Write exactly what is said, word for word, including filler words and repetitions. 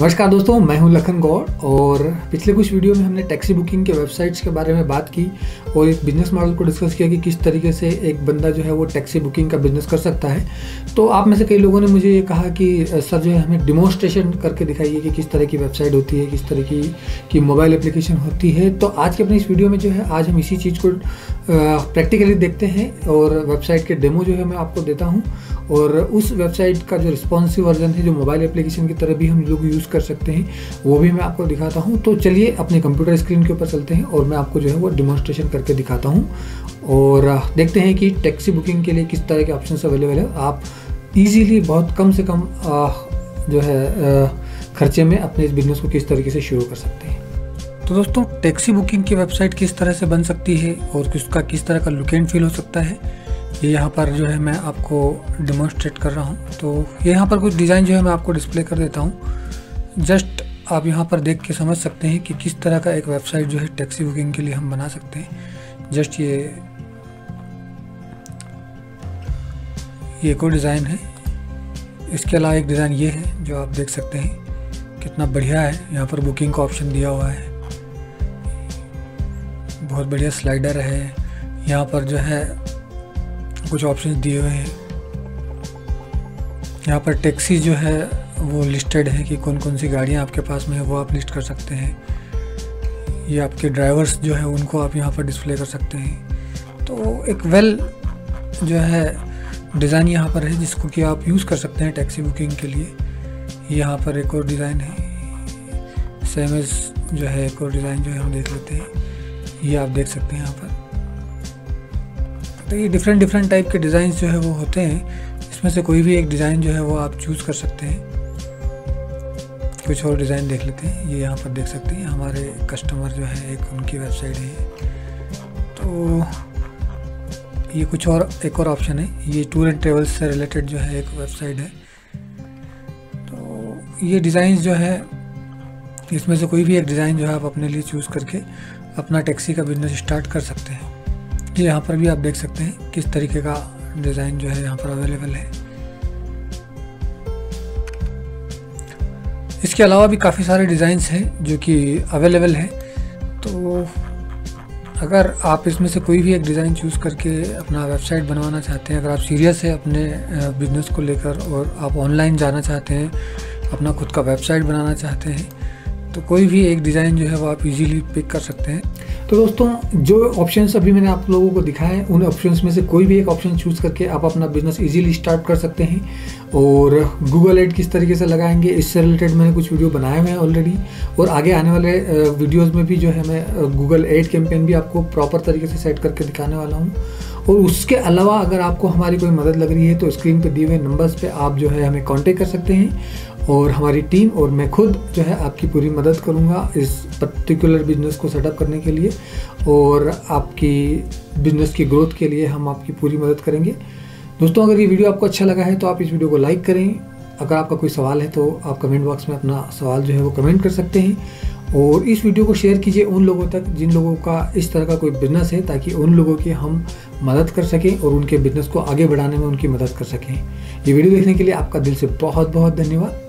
नमस्कार दोस्तों, मैं हूं लखन गौड़ और पिछले कुछ वीडियो में हमने टैक्सी बुकिंग के वेबसाइट्स के बारे में बात की और एक बिज़नेस मॉडल को डिस्कस किया कि किस तरीके से एक बंदा जो है वो टैक्सी बुकिंग का बिज़नेस कर सकता है। तो आप में से कई लोगों ने मुझे ये कहा कि सर जो है हमें डिमॉन्स्ट्रेशन करके दिखाइए कि किस तरह की वेबसाइट होती है, किस तरह की की मोबाइल एप्लीकेशन होती है। तो आज के अपने इस वीडियो में जो है आज हम इसी चीज़ को प्रैक्टिकली देखते हैं और वेबसाइट के डेमो जो है मैं आपको देता हूँ और उस वेबसाइट का जो रिस्पॉन्सिव वर्जन है जो मोबाइल एप्लीकेशन की तरह भी हम लोग यूज़ कर सकते हैं वो भी मैं आपको दिखाता हूं। तो चलिए अपने कंप्यूटर स्क्रीन के ऊपर चलते हैं और मैं आपको जो है वो डेमोंस्ट्रेशन करके दिखाता हूं और देखते हैं कि टैक्सी बुकिंग के लिए किस तरह के ऑप्शंस अवेलेबल है। आप इजीली बहुत कम से कम जो है खर्चे में अपने इस बिजनेस को किस तरीके से शुरू कर सकते हैं। तो दोस्तों, टैक्सी बुकिंग की वेबसाइट किस तरह से बन सकती है और उसका किस तरह का लुक एंड फील हो सकता है ये यहाँ पर जो है मैं आपको डेमोंस्ट्रेट कर रहा हूँ। तो ये यहाँ पर कुछ डिज़ाइन जो है मैं आपको डिस्प्ले कर देता हूँ, जस्ट आप यहाँ पर देख के समझ सकते हैं कि किस तरह का एक वेबसाइट जो है टैक्सी बुकिंग के लिए हम बना सकते हैं। जस्ट ये ये कोई डिज़ाइन है, इसके अलावा एक डिज़ाइन ये है जो आप देख सकते हैं कितना बढ़िया है। यहाँ पर बुकिंग का ऑप्शन दिया हुआ है, बहुत बढ़िया स्लाइडर है, यहाँ पर जो है कुछ ऑप्शन दिए हुए हैं। यहाँ पर टैक्सी जो है वो लिस्टेड है कि कौन कौन सी गाड़ियाँ आपके पास में है वो आप लिस्ट कर सकते हैं। ये आपके ड्राइवर्स जो है उनको आप यहाँ पर डिस्प्ले कर सकते हैं। तो एक वेल जो है डिज़ाइन यहाँ पर है जिसको कि आप यूज़ कर सकते हैं टैक्सी बुकिंग के लिए। यहाँ पर एक और डिज़ाइन है, सेम एज जो है एक और डिज़ाइन जो है हम देख लेते हैं, ये आप देख सकते हैं यहाँ पर। तो ये डिफरेंट डिफरेंट टाइप के डिज़ाइन जो है वो होते हैं, इसमें से कोई भी एक डिज़ाइन जो है वो आप चूज़ कर सकते हैं। कुछ और डिज़ाइन देख लेते हैं, ये यहाँ पर देख सकते हैं हमारे कस्टमर जो है एक उनकी वेबसाइट है। तो ये कुछ और एक और ऑप्शन है, ये टूर एंड ट्रेवल्स से रिलेटेड जो है एक वेबसाइट है। तो ये डिज़ाइन जो है इसमें से कोई भी एक डिज़ाइन जो है आप अपने लिए चूज़ करके अपना टैक्सी का बिजनेस स्टार्ट कर सकते हैं। ये यहाँ पर भी आप देख सकते हैं किस तरीके का डिज़ाइन जो है यहाँ पर अवेलेबल है। इसके अलावा भी काफ़ी सारे डिज़ाइंस हैं जो कि अवेलेबल हैं। तो अगर आप इसमें से कोई भी एक डिज़ाइन चूज़ करके अपना वेबसाइट बनवाना चाहते हैं, अगर आप सीरियस हैं अपने बिजनेस को लेकर और आप ऑनलाइन जाना चाहते हैं, अपना खुद का वेबसाइट बनाना चाहते हैं, तो कोई भी एक डिज़ाइन जो है वो आप इजीली पिक कर सकते हैं। तो दोस्तों, जो ऑप्शंस अभी मैंने आप लोगों को दिखाए उन ऑप्शंस में से कोई भी एक ऑप्शन चूज़ करके आप अपना बिजनेस इजीली स्टार्ट कर सकते हैं। और गूगल एड किस तरीके से लगाएंगे इससे रिलेटेड मैंने कुछ वीडियो बनाए हुए हैं ऑलरेडी और आगे आने वाले वीडियोस में भी जो है मैं गूगल एड कैंपेन भी आपको प्रॉपर तरीके से सेट करके दिखाने वाला हूँ। और उसके अलावा अगर आपको हमारी कोई मदद लग रही है तो स्क्रीन पे दिए हुए नंबर्स पे आप जो है हमें कॉन्टेक्ट कर सकते हैं और हमारी टीम और मैं खुद जो है आपकी पूरी मदद करूँगा इस पर्टिकुलर बिजनेस को सेटअप करने के लिए और आपकी बिजनेस की ग्रोथ के लिए हम आपकी पूरी मदद करेंगे। दोस्तों, अगर ये वीडियो आपको अच्छा लगा है तो आप इस वीडियो को लाइक करें। अगर आपका कोई सवाल है तो आप कमेंट बॉक्स में अपना सवाल जो है वो कमेंट कर सकते हैं और इस वीडियो को शेयर कीजिए उन लोगों तक जिन लोगों का इस तरह का कोई बिजनेस है, ताकि उन लोगों की हम मदद कर सकें और उनके बिजनेस को आगे बढ़ाने में उनकी मदद कर सकें। ये वीडियो देखने के लिए आपका दिल से बहुत बहुत धन्यवाद।